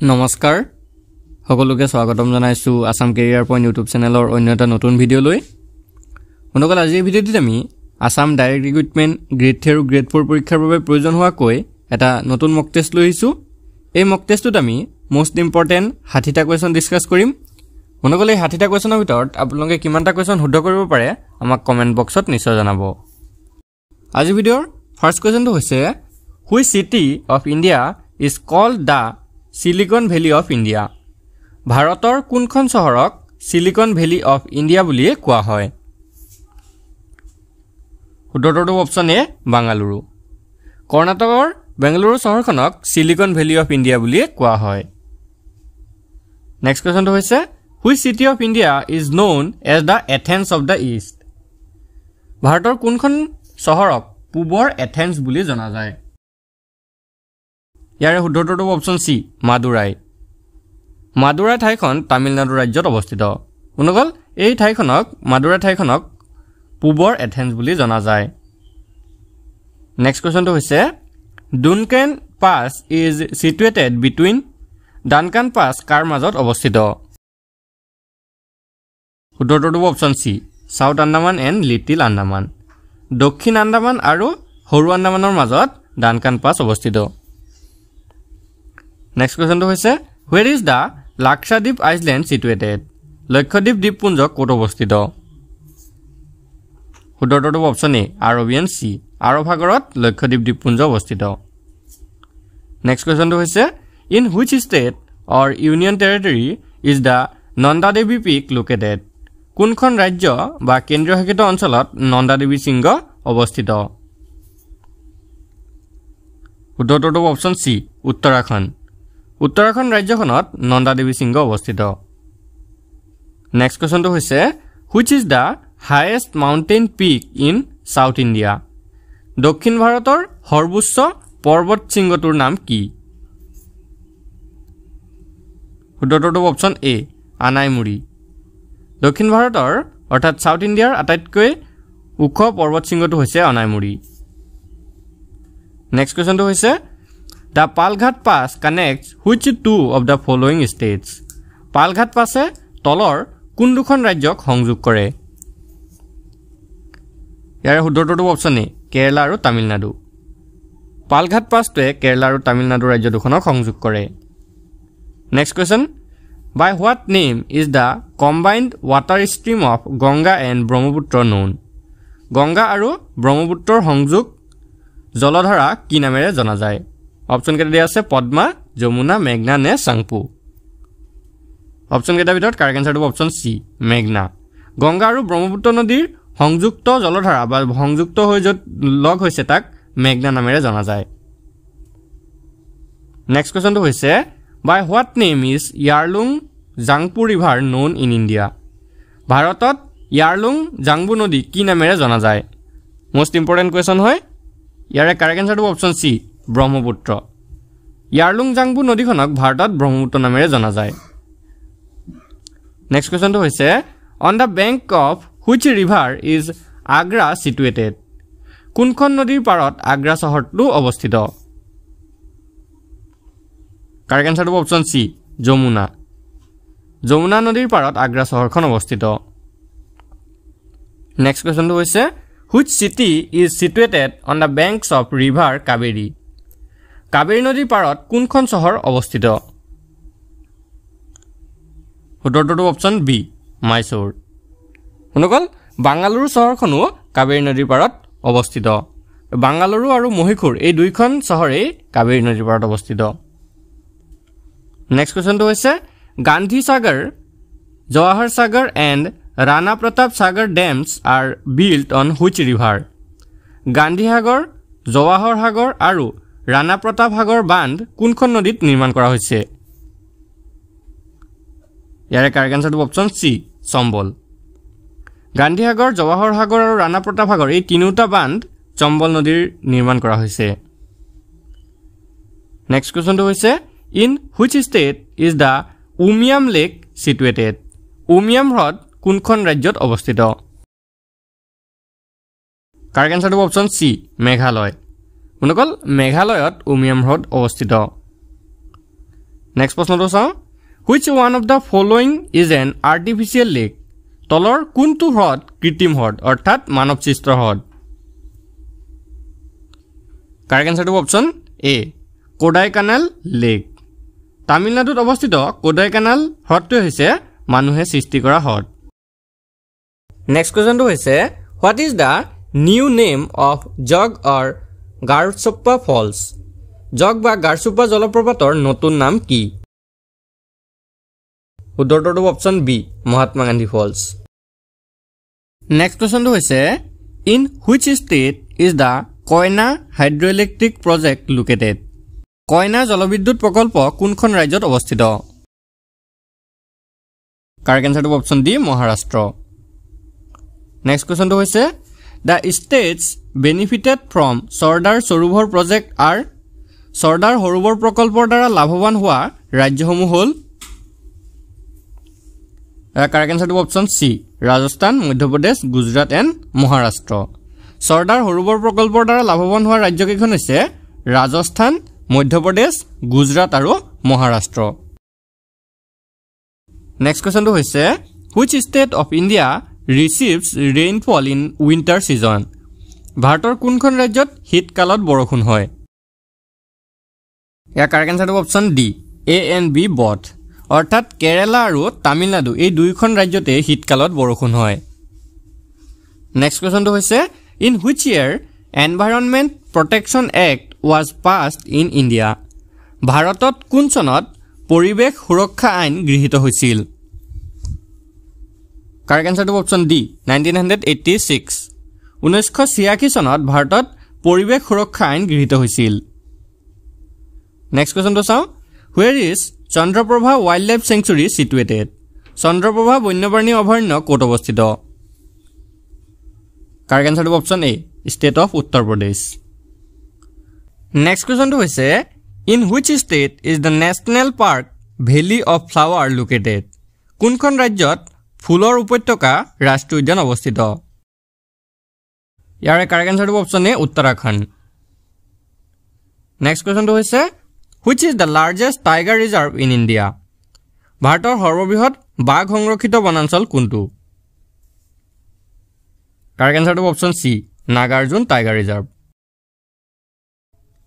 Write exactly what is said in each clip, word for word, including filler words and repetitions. Namaskar, Hokoluke Swagatam Janaisu Assam Career Point YouTube channel or Onyota Notun video loi. Monokal aji video ditami Assam Direct Recruitment Grade three Grade four porikkhar babe proyojon hua koi eta notun mock test loisu. Ei mock test tutami most important sixty ta question discuss korim. Monokal ei sixty ta question bitor apnaloke kiman ta question hoddo koribo pare amak comment box ot niso janabo. Aji video first question to hoise which city of India is called the Silicon Valley of India. Bharator kunkhon shohorok Silicon Valley of India bulie koa hoy. Hudododo option A Bangalore. Karnataka Bangalore shohor khonok Silicon Valley of India bulie koa hoy. Next question to hoise which city of India is known as the Athens of the East. Bharator kunkhon shohorok pubor Athens bulie jana jay. Yare hudododo option C Madurai. Madurai thaikon Tamil Nadu rajyot obostito. Unokol ei thaikonok Madurai thaikonok pubor Athens buli jana jay. Next question to hoise Duncan Pass is situated between Duncan Pass kar majot obostito. Hudododo option C South Andaman and Little Andaman. Dokhin Andaman aru Horu Andamanor majot Duncan Pass obostito. Next question to hoise where is the Lakshadweep Island situated? Lakshadweep Dippunjo kot obostito? Hudododo option A Arabian Sea. Arabhagarat Lakshadweep Dippunjo obostito. Next question to hoise in which state or union territory is the Nanda Devi peak located? Kunkhon rajya ba kendriyo shasito oncholat Nanda Devi singho obostito? Hudododo option C Uttarakhand. Uttarakhand rajyakhonot Nanda Devi singho obostito. Next question to hoise which is the highest mountain peak in South India? Dokhin Bharator Horbusho Porbot singho tur naam ki? Hudododo option A Anaimuri. Dokhin Bharator orthat South India ataitkoe ukho porbot singho tu hoise Anaimuri. Next question to hoise the Palghat Pass connects which two of the following states? Palghat Pass e tolor kun dukhon rajyok hongjog kore? Yare hudododo option A Kerala aru Tamil Nadu. Palghat Pass to Kerala aru Tamil Nadu rajya dukhonok hongjog kore. Next question by what name is the combined water stream of Ganga and Brahmaputra known? Ganga aru Brahmaputra hongjog Jolodhara ki namere jana jay? Option keta diya ase Padma, Jamuna, Meghna ne Tsangpo. Option keta bitor correct answer to option C Meghna. Ganga aru Brahmaputra nodir hongjukto jolodhara ba hongjukto hoye jot log hoise tak Meghna namere jana jay. Next question to hoise by what name is Yarlung Tsangpo river known in India? Bharatot Yarlung Tsangpo nodi ki namere jana jay? Most important question hoy. Yare correct answer to option C Brahmaputra. Yarlung Tsangpo nodi khonok Bharatot Brahmaputra namere jana jay. Next question to hoise on the bank of which river is Agra situated? Kunkhon nodir parot Agra shohor tu obostito? Correct answer to option C Jamuna. Jamuna nodir parot Agra shohor khon obostito. Next question to hoise which city is situated on the banks of river Kaveri? Kaveri nodi parot kunkhon shohor obostito? Hudododo option B Mysore. Honokol Bangalore shohor khonu Kaveri nodi parot obostito. Bangalore aru Mohikhur ei duikhon shohore Kaveri nodi parot obostito. Next question to hoise Gandhi Sagar, Jawahar Sagar and Rana Pratap Sagar dams are built on which river? Gandhi Sagar, Jawahar Sagar aru Rana Pratap Sagar band kunkhon nodit nirman kora hoise? Yare correct answer to option C Chambal. Gandhi Sagar, Jawahar Sagar aru Rana Pratap Sagar ei tinuta band Chambal nodir nirman kora hoise. Next question to hoise in which state is the Umiyam Lake situated? Umiyam hrod kunkhon rajyot obostito? Correct answer to option C Meghalaya. Unokol Meghalayat Umiyam hrod obostito. Next question to saam. Which one of the following is an artificial lake? Tolor kuntu hrod kritim hrod orthat manob sistra hrod. Correct answer to option A. Kodaikanal lake. Tamil Nadu obostito Kodaikanal hrod to hise manuhe sisti kora hrod. Next question to hise. What is the new name of Jog or Garusappa Falls? Jog ba Garusappa jolopropator notun nam ki? Udortodo option B. Mahatma Gandhi Falls. Next question to hise. In which state is the Koina hydroelectric project located? Koina jolobidyut prokolpo kunkhon rajyot obostito? Correct answer to option D. Maharashtra. Next question to hise. The states benefited from Sardar Sarovar project are Sardar Sarovar prokolpor dara labhoban hua rajyohomu hol? Correct answer to option C. Rajasthan, Madhya Pradesh, Gujarat and Maharashtra. Sardar Sarovar prokolpor dara labhoban hua rajyo kekhon hoise Rajasthan, Madhya Pradesh, Gujarat aru Maharashtra. Next question to hoise which state of India receives rainfall in winter season? Bharator kunkhon rajyot heat kalot borokhun hoy? Ya correct answer option D. A and B both. Orthat Kerala aru Tamil Nadu ei duikhon rajyote heat kalot borokhun hoy. Next question to hoise in which year Environment Protection Act was passed in India? Bharatot kun sonot poribek surokkha ain grihito hoisil? Correct answer to option D. nineteen eighty-six. nineteen eighty-six sonot Bharatot poribek surokkha ain grihito hoisil. Next question to saam. Where is Chandraprabha Wildlife Sanctuary situated? Chandraprabha Bonyaprani Abharanya kot obostito? Correct answer to option A. State of Uttar Pradesh. Next question to hoise in which state is the National Park Valley of Flower located? Kunkhon rajyot ফুলৰ উপত্যকা ৰাষ্ট্ৰীয় উদ্যান অৱস্থিত? ইয়াৰ correct answer অপচন এ Uttarakhand. Next কোৱেশ্চনটো হৈছে which is the largest tiger reserve in India? ভাৰতৰ সৰ্ববৃহৎ বাঘ সংৰক্ষিত বনাঞ্চল কোনটো? Correct answer option C Nagarjun tiger reserve.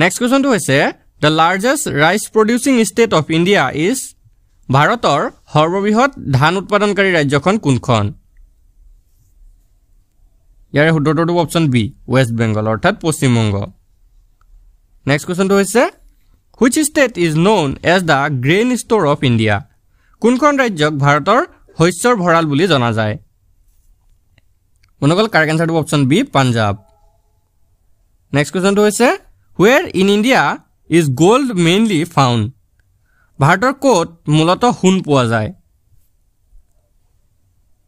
Next কোৱেশ্চনটো হৈছে the largest rice producing state of India is ভাৰতৰ সৰ্ববৃহৎ ধান উৎপাদনকাৰী ৰাজ্যখন কোনখন? ইয়াৰে উত্তৰটো অপচন বি ওয়েস্ট বেঙ্গল অর্থাৎ পশ্চিমবংগ। নেক্সট কোৱেশ্চনটো হৈছে which state is known as the grain store of India? কোনখন ৰাজ্যক ভাৰতৰ শস্যৰ ভঁৰাল বুলি জনা যায়? মনগল correct আনসারটো option B Punjab. Next কোৱেশ্চনটো হৈছে where in India is gold mainly found? ভাৰতৰ কোট মূলত হুন পোৱা যায়?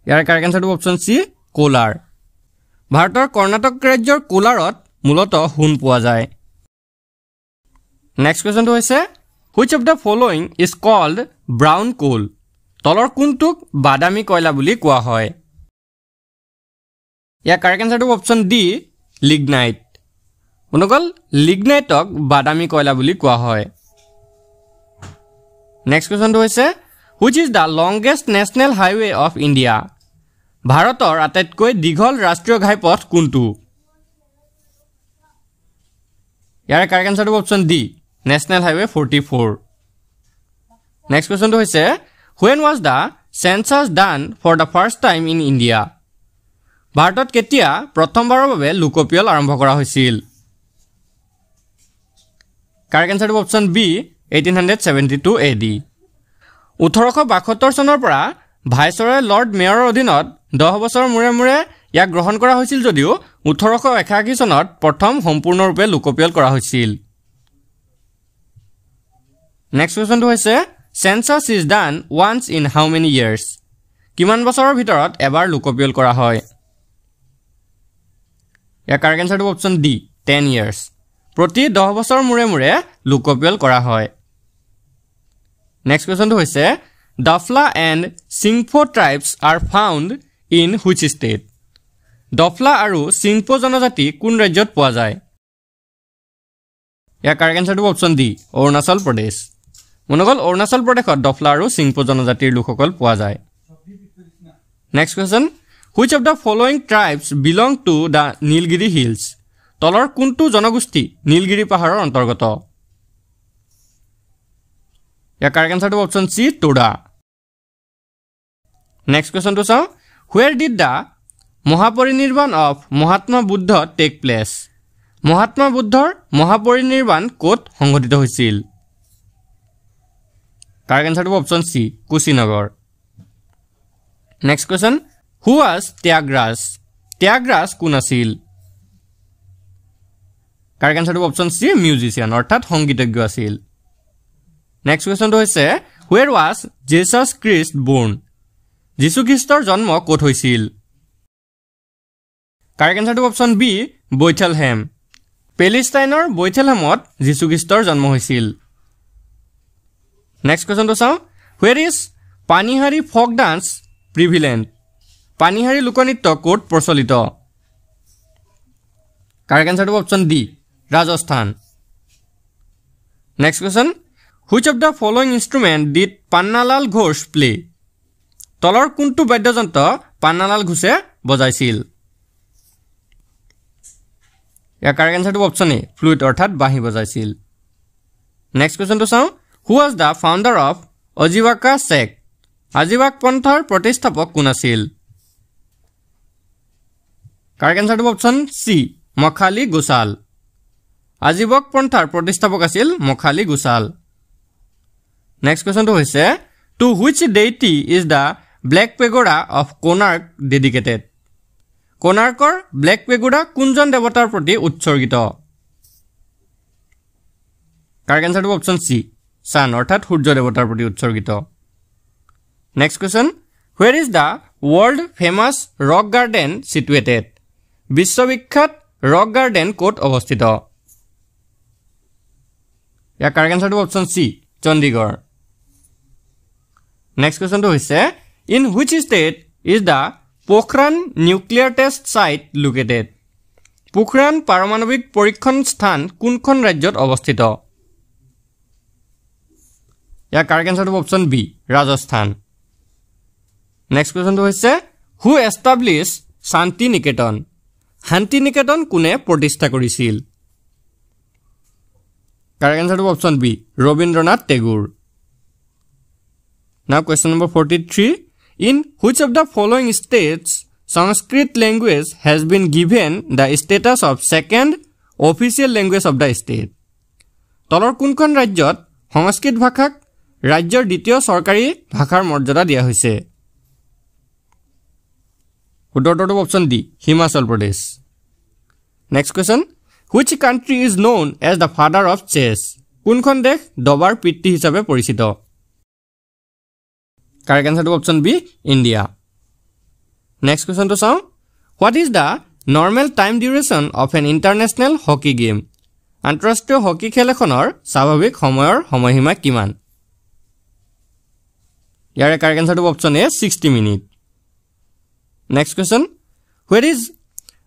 ইয়াৰ কাৰেক্ট আনসারটো অপচন সি কোলাৰ। ভাৰতৰ কৰ্ণাটক ৰাজ্যৰ কোলাৰত মূলত হুন পোৱা যায়। নেক্সট কোৱেশ্চনটো হৈছে which of the following is called brown coal? তলৰ কোনটোক বাদামী কয়লা বুলি কোৱা হয়? ইয়াৰ কাৰেক্ট আনসারটো অপচন ডি লিগনাইট। মনগল লিগনাইটক বাদামী কয়লা বুলি কোৱা হয়। Next question to is which is the longest national highway of India? Bharator atatkoi dighol rashtriyo ghaipoth kuntu? Yara correct answer to option D. National Highway forty-four. Next question to is when was the census done for the first time in India? Bharatot ketia prathom barar babe lokopiyol arambho kora hoisil? Correct answer to option B. eighteen seventy-two A D. ওঠৰশ বাসত্তৰ চনৰ পৰা viceroy Lord মেয়ৰৰ অধীনত দহ বছৰ মুৰে মুৰে ইয়া গ্ৰহণ কৰা হৈছিল যদিও ওঠৰশ একাশী চনত প্ৰথম সম্পূৰ্ণ ৰূপে লোকপিয়ল কৰা হৈছিল। নেক্সট কোৱেশ্চনটো হৈছে census is done once in how many years? কিমান বছৰৰ ভিতৰত এবাৰ লোকপিয়ল কৰা হয়? ইয়া কাৰেক্ট আনসারটো অপচন ডি ten years. প্ৰতি দহ বছৰ মুৰে মুৰে লোকপিয়ল কৰা হয়। Next question to is Dafla and Singpo tribes are found in which state? Dafla aru Singpo janajati kun rajyot poa jay? Ya correct answer to option D. Arunachal Pradesh. Monogol Arunachal Pradesh Dafla aru Singpo janajatir lokokol poa jay. Next question, which of the following tribes belong to the Nilgiri Hills? Tolor kuntu janagosti Nilgiri paharor antargoto. The correct answer to option C, Toda. Next question to some, where did the Mahaparinirvan of Mahatma Buddha take place? Mahatma Buddhar Mahaparinirvan kot hongotito hoisil. Correct answer to option C, Kusinagar. Next question, who was Tyagraj? Tyagraj kun asil. Correct answer to option C, musician or tat hongitagyo asil. Next question to say, where was Jesus Christ born? Jisu Christor janmo kot hoisil. Correct answer to option B, Bethlehem. Palestine or Bethlehemot Jisu Christor janmo hoisil. Next question to say, where is Panihari folk dance prevalent? Panihari lokanitto kot prosolito. Correct answer to option D, Rajasthan. Next question, which of the following instrument did Pannalal Ghosh play? Tolor kuntu badyajanta Pannalal Ghose bajaisil. Ya correct answer to option A, flute orthat bahi bajaisil. Next question to sound, who was the founder of Azizak sect? Azizak panthar protisthapak kun asil. Correct answer to option C, Makhali Goshal. Azizak panthar protisthapak asil Makhali Goshal. Next question to say, to which deity is the Black Pagoda of Konark dedicated? Konark or Black Pagoda kunjan devatar proti utsorgito. Correct answer to option C, Sun or Tat Hurjo devatar proti utsorgito. Next question, where is the world famous rock garden situated? Vishwavikkhat rock garden kot avastito. Yeah, correct answer to option C, Chandigarh. Next question to say, in which state is the Pokhran nuclear test site located? Pokhran Paramanavik Porikhan Sthan Kunkhon Rajyot Avastito. Ya correct answer to option B, Rajasthan. Next question to say, who established Shanti Niketan? Shanti Niketan kune pratistha korisil. Correct answer to option B, Rabindranath Tagore. Now question number forty-three. In which of the following states Sanskrit language has been given the status of second official language of the state? Tolor kunkon rajyot Sanskrit bhakak rajyor ditiyo sorkari bhakar morjada diya hoise. Option D, Himachal Pradesh. Next question, which country is known as the father of chess? Kunkhon desh dobar pitti hisabe porichito. Correct answer to option B, India. Next question to sound, what is the normal time duration of an international hockey game? Antarashtriyo hockey khel ekhonor sabhabik homoyor homohima kiman? Yare correct answer to option A, sixty minute. Next question, where is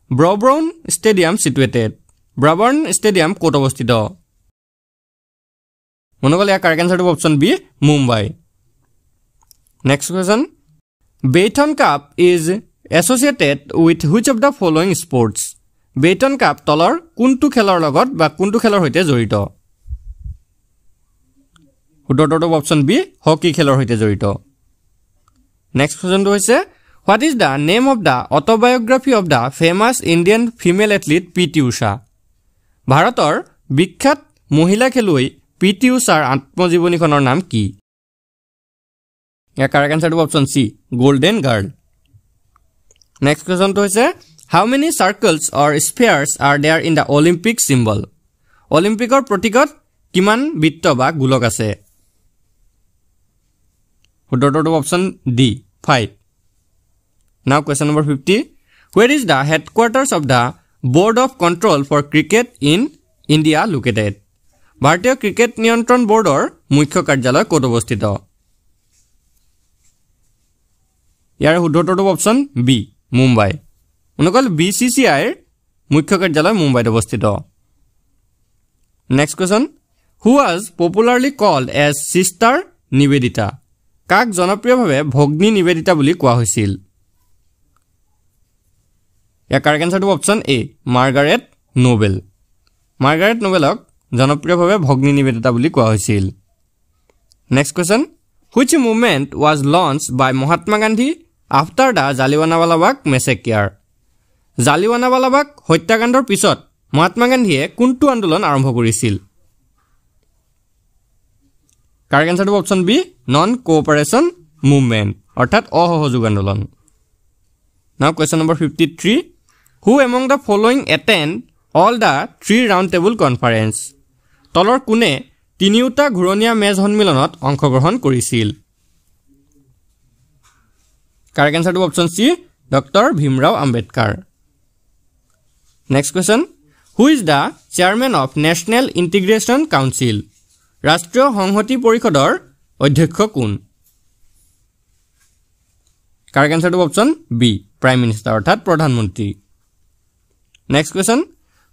Brabourne Stadium situated? Brabourne Stadium kot avastito. Monogol ya correct answer to option B, Mumbai. Next question, Baton Cup is associated with which of the following sports? Baton Cup tolor kuntu khelor logot ba kuntu khelor hoite jorito. Dot of option B, hockey khelor hoite jorito. Next question to hoise, what is the name of the autobiography of the famous Indian female athlete P T Usha? Bharator bikkhat mohila kheloi P T Ushar atmojiboni khonor nam ki? Yeah, correct answer to option C, Golden Girl. Next question to say, how many circles or spheres are there in the Olympic symbol? Olympic or protikot kiman bitto ba gulok ase? Dot of option D, five. Now question number fifty. Where is the headquarters of the Board of Control for Cricket in India located? Bharatiya Cricket Niyantron Board or Mukhya Karjaloy kot obostito? Yare hudhotto option B, Mumbai. Unakol B C C I er Mukhya Karjaloy Mumbai obostito. Next question, who was popularly called as Sister Nivedita. Kak jonopriya bhabe Bhogni Nivedita boli kowa hoisil. Yar correct answer to option A, Margaret Nobel. Margaret Nobelok jonopriya bhabe Bhogni Nivedita boli kowa hoisil. Next question, which movement was launched by Mahatma Gandhi after the Jallianwala Bagh massacre? Jallianwala Bagh hotyakandor pisot Mahatma Gandhiye kuntu andolon arambho korisil? Correct answer to option B, non cooperation movement orthat ohojog andolon. Now question number fifty-three, who among the following attend all the three round table conference? Tolor kune তিনিউটা ঘুরনিয়া মেজ হনমিলনত অংশগ্রহণ কৰিছিল? Correct অ্যানসারটো option C, doctor Bhimrao Ambedkar. Next question, who is the chairman of national integration council? ৰাষ্ট্ৰীয় সংহতি পৰিষদৰ অধ্যক্ষ কোন? Correct অ্যানসারটো অপশন বি, প্ৰাইম মিনিষ্টাৰ অৰ্থাৎ প্ৰধানমন্ত্ৰী। Next question,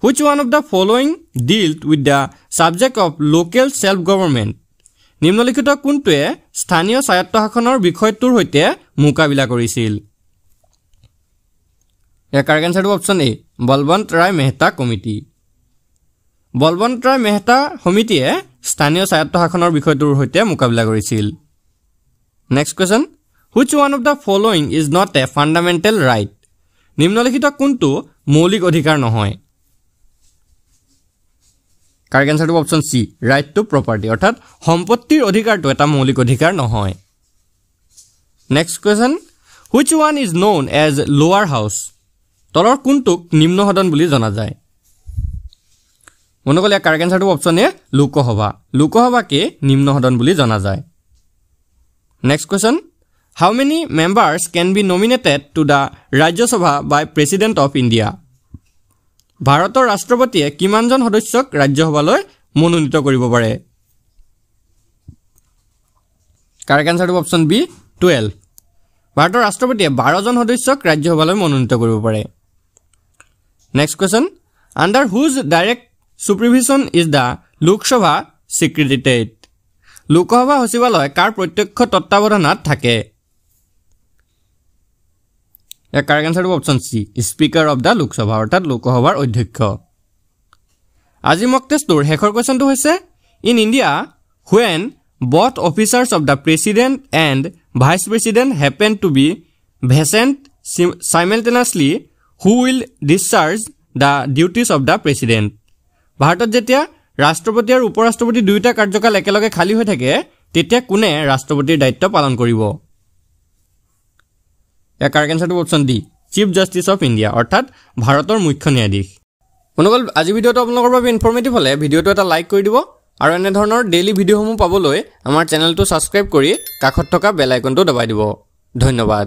which one of the following dealt with the subject of local self government? নিম্নলিখিত কোনটোৱে স্থানীয় স্বায়ত্তশাসনৰ বিষয়টোৰ হৈতে মোকাবিলা কৰিছিল? এ কারেক্ট অ্যানসারটো option A, Balwant Rai Mehta committee. Balwant Rai Mehta সমিতিয়ে স্থানীয় স্বায়ত্তশাসনৰ বিষয়টোৰ হৈতে মোকাবিলা কৰিছিল। Next question, which one of the following is not a fundamental right? নিম্নলিখিত কোনটো মৌলিক অধিকাৰ নহয়? Correct answer to option C, right to property অর্থাৎ সম্পত্তির অধিকারটো এটা মৌলিক অধিকার নহয়। Next question, which one is known as lower house? তলৰ কোনটোক নিম্ন সদন বুলি জনা যায়? মনে কলে correct answer to option A, Lok Sabha. লোকসভাকে নিম্ন সদন বুলি জনা যায়। Next question, how many members can be nominated to the Rajya Sabha by president of India? ভাৰতৰ ৰাষ্ট্ৰপতিয়ে কিমানজন সদস্যক ৰাজ্যসভালৈ মনোনীত কৰিব পাৰে? Correct answer to option B, বাৰটা। ভাৰতৰ ৰাষ্ট্ৰপতিয়ে বাৰজন জন সদস্যক ৰাজ্যসভালৈ মনোনীত কৰিব পাৰে। Next question, under whose direct supervision is the Lok Sabha secretariat? Lok Sabha সচিবালয় কাৰ প্ৰত্যক্ষ তত্ত্বাৱধানত থাকে? Correct answer option C, speaker of the Lok Sabha অর্থাৎ লোকসভাৰ অধ্যক্ষ। আজি মক টেষ্টৰ শেষৰ কোৱেশ্চনটো হৈছে, in India when both offices of the president and vice president happen to be vacant simultaneously who will discharge the duties of the president? ভাৰতত যেতিয়া ৰাষ্ট্ৰপতি আৰু উপ ৰাষ্ট্ৰপতি দুয়োটা কাৰ্যকাল একেলগে খালী হৈ থাকে, তেতিয়া কোনে ৰাষ্ট্ৰপতিৰ দায়িত্ব পালন কৰিব? এ correct answer to option D, chief justice of India অর্থাৎ ভারতের মুখ্য ন্যায়াধীশ। অনুকল আজি ভিডিওটা আপনাদের বাবে ইনফরমেটিভ হলে ভিডিওটা এটা লাইক করে দিব, আর এনে ধরনের ডেইলি ভিডিওসমূহ পাবলৈ আমার চ্যানেলটো সাবস্ক্রাইব করে কাখত থাকা বেল আইকনটো দবাই দিব। ধন্যবাদ।